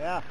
Yeah.